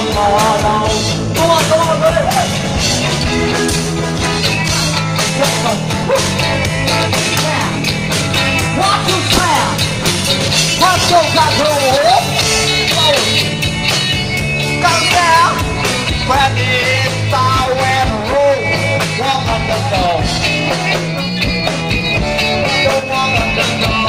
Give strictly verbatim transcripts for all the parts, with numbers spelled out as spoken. down, power down. Go on, go on, brother. Watch your fire. Watch your control. Come down. Grab this power and roll. Walk on the floor. Don't walk on the floor.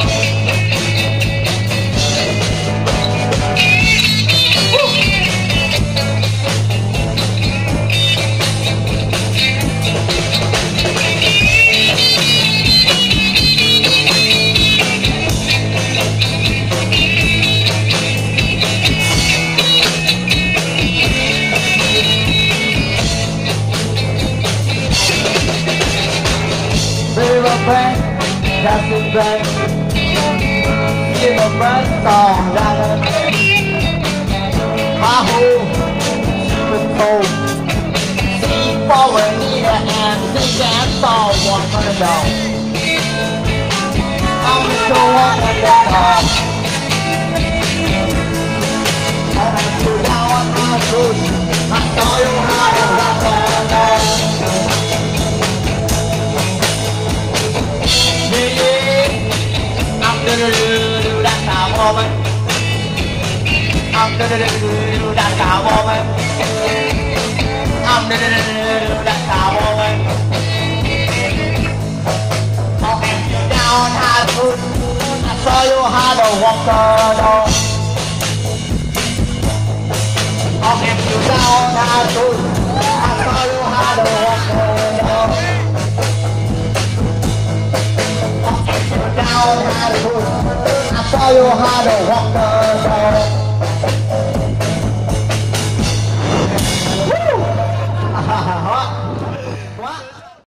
That's the best. Give a breath song, that my whole super cold. See forward here and sing that song one hundred dollars. I'm so on the top. And I do now on my foot. I saw you high and rock on. I'm gonna do that cow woman. I'm gonna do that cow woman. I'm gonna do that cow woman. I'll beat you down, high foot. I saw you how to walk on. I'll beat you down, high foot. I saw you how to walk on. I'll beat you down, high foot. I saw you how to walk the dog.